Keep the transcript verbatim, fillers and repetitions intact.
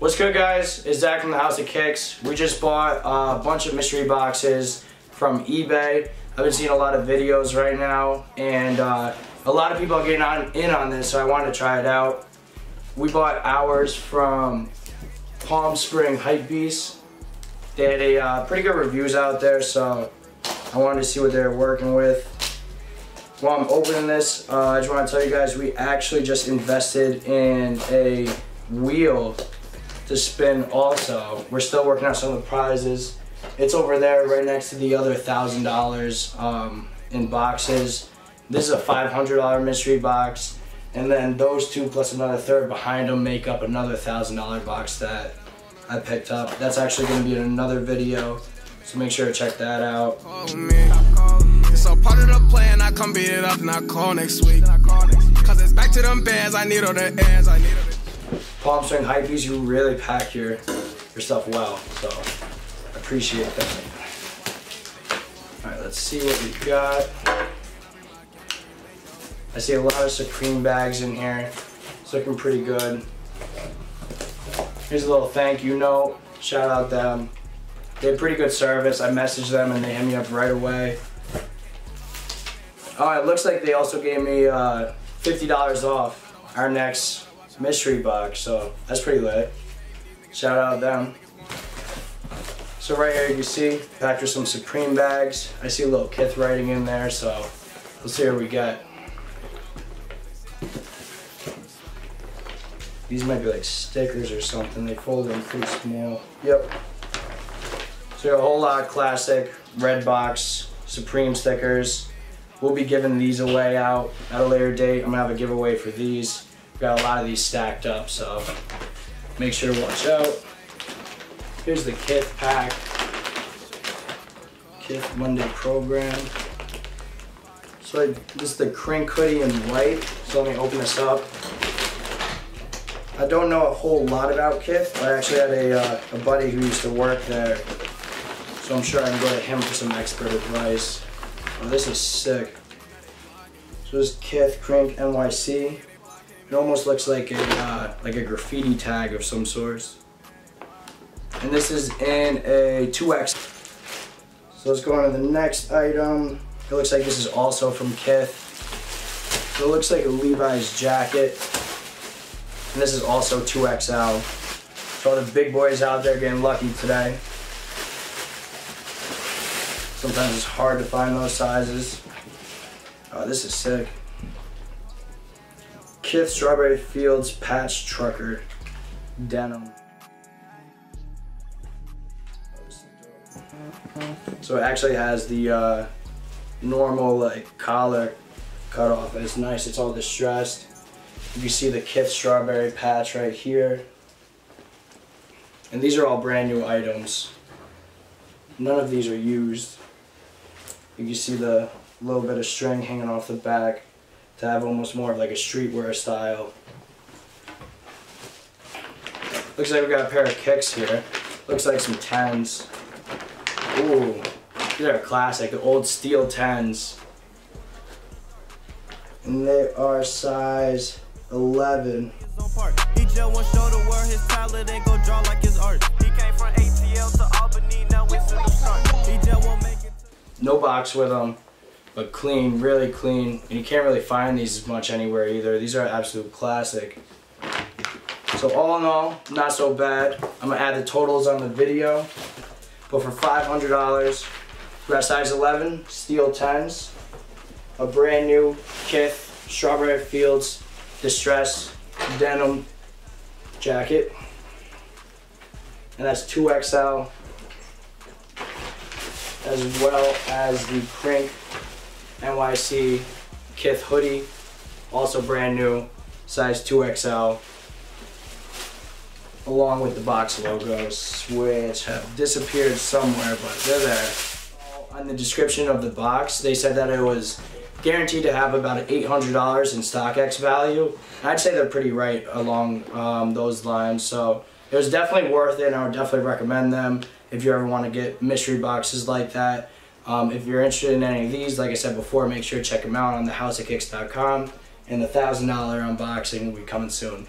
What's good, guys? It's Zach from the House of Kicks. We just bought a bunch of mystery boxes from eBay. I've been seeing a lot of videos right now, and uh, a lot of people are getting on, in on this, so I wanted to try it out. We bought ours from Palm Spring Hypebeast. They had a, uh, pretty good reviews out there, so I wanted to see what they were working with. While I'm opening this, uh, I just want to tell you guys we actually just invested in a wheel to spin also. We're still working out some of the prizes. It's over there right next to the other one thousand dollars um, in boxes. This is a five hundred dollar mystery box, and then those two plus another third behind them make up another one thousand dollar box that I picked up. That's actually going to be in another video, so make sure to check that out. It's all part of the plan. I come beat it up and I call next week, cause it's back to them bands. I need all the airs. I need all the Palm Spring Hypebeast, you really pack your, your stuff well, so I appreciate that. Alright, let's see what we've got. I see a lot of Supreme bags in here. It's looking pretty good. Here's a little thank you note. Shout out them. They had pretty good service. I messaged them and they hit me up right away. Oh, it looks like they also gave me uh, fifty dollars off our next mystery box, so that's pretty lit. Shout out them. So right here you can see, packed with some Supreme bags. I see a little Kith writing in there, so let's see what we got. These might be like stickers or something. They fold in pretty small. Yep. So a whole lot of classic red box Supreme stickers. We'll be giving these away out at a later date. I'm gonna have a giveaway for these. Got a lot of these stacked up, so make sure to watch out. Here's the Kith pack. Kith Monday program. So I, this is the Crink hoodie in white. So let me open this up. I don't know a whole lot about Kith, but I actually had a, uh, a buddy who used to work there. So I'm sure I can go to him for some expert advice. Oh, this is sick. So this is Kith Crink N Y C. It almost looks like a uh, like a graffiti tag of some sort. And this is in a two X. So let's go on to the next item. It looks like this is also from Kith. So it looks like a Levi's jacket. And this is also two X L. So all the big boys out there getting lucky today. Sometimes it's hard to find those sizes. Oh, this is sick. Kith Strawberry Fields Patch Trucker Denim. So it actually has the uh, normal like collar cut off. It's nice, it's all distressed. You can see the Kith Strawberry patch right here. And these are all brand new items. None of these are used. You can see the little bit of string hanging off the back, to have almost more of like a streetwear style. Looks like we got a pair of Kicks here. Looks like some tens. Ooh, these are classic, the old steel tens. And they are size eleven. He just won't show the world his talent and go draw like his art. He came from A T L to Albany, now it's in the start. He just won't make it. No box with them. But clean, really clean, and you can't really find these as much anywhere either. These are absolute classic. So all in all, not so bad. I'm gonna add the totals on the video. But for five hundred dollars, we got size eleven steel tens, a brand new Kith Strawberry Fields distress denim jacket, and that's two X L, as well as the Crink N Y C Kith hoodie, also brand new, size two X L, along with the box logos, which have disappeared somewhere, but they're there. On the description of the box, they said that it was guaranteed to have about eight hundred dollars in StockX value. I'd say they're pretty right along um, those lines, so it was definitely worth it, and I would definitely recommend them if you ever want to get mystery boxes like that. Um, if you're interested in any of these, like I said before, make sure to check them out on the house of kicks dot com, and the one thousand dollar unboxing will be coming soon.